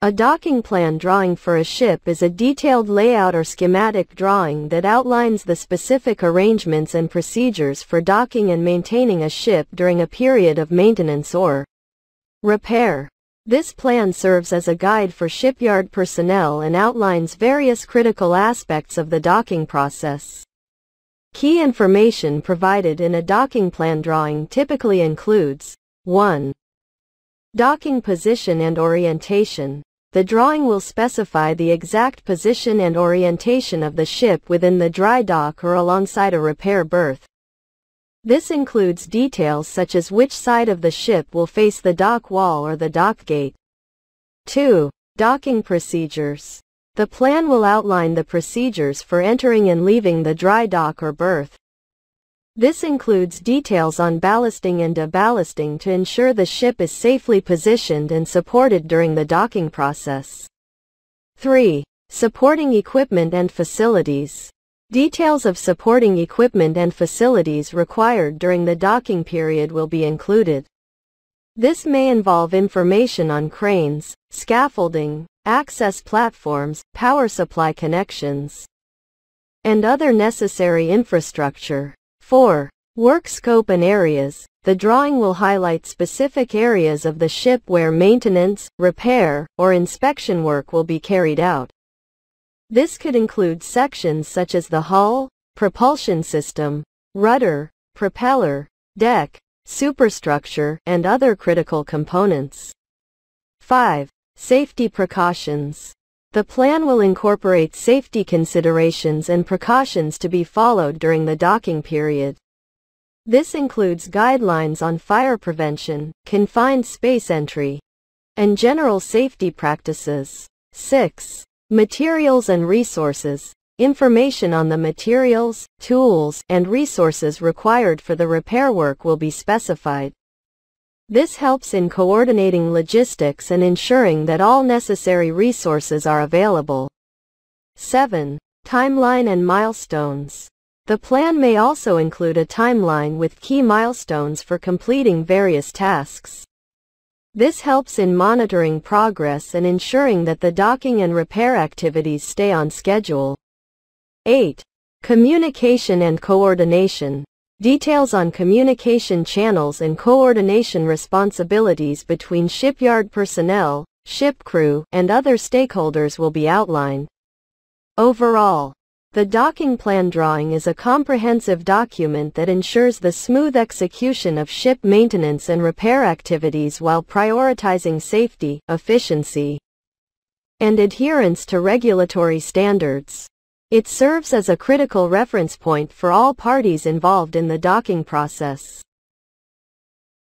A docking plan drawing for a ship is a detailed layout or schematic drawing that outlines the specific arrangements and procedures for docking and maintaining a ship during a period of maintenance or repair. This plan serves as a guide for shipyard personnel and outlines various critical aspects of the docking process. Key information provided in a docking plan drawing typically includes 1. Docking position and orientation. The drawing will specify the exact position and orientation of the ship within the dry dock or alongside a repair berth. This includes details such as which side of the ship will face the dock wall or the dock gate. 2. Docking procedures. The plan will outline the procedures for entering and leaving the dry dock or berth. This includes details on ballasting and deballasting to ensure the ship is safely positioned and supported during the docking process. 3. Supporting equipment and facilities. Details of supporting equipment and facilities required during the docking period will be included. This may involve information on cranes, scaffolding, access platforms, power supply connections, and other necessary infrastructure. 4. Work scope and areas. The drawing will highlight specific areas of the ship where maintenance, repair, or inspection work will be carried out. This could include sections such as the hull, propulsion system, rudder, propeller, deck, superstructure, and other critical components. 5. Safety precautions. The plan will incorporate safety considerations and precautions to be followed during the docking period. This includes guidelines on fire prevention, confined space entry, and general safety practices. 6. Materials and resources. Information on the materials, tools, and resources required for the repair work will be specified. This helps in coordinating logistics and ensuring that all necessary resources are available. 7. Timeline and milestones. The plan may also include a timeline with key milestones for completing various tasks. This helps in monitoring progress and ensuring that the docking and repair activities stay on schedule. 8. Communication and coordination. Details on communication channels and coordination responsibilities between shipyard personnel, ship crew, and other stakeholders will be outlined. Overall, the docking plan drawing is a comprehensive document that ensures the smooth execution of ship maintenance and repair activities while prioritizing safety, efficiency, and adherence to regulatory standards. It serves as a critical reference point for all parties involved in the docking process.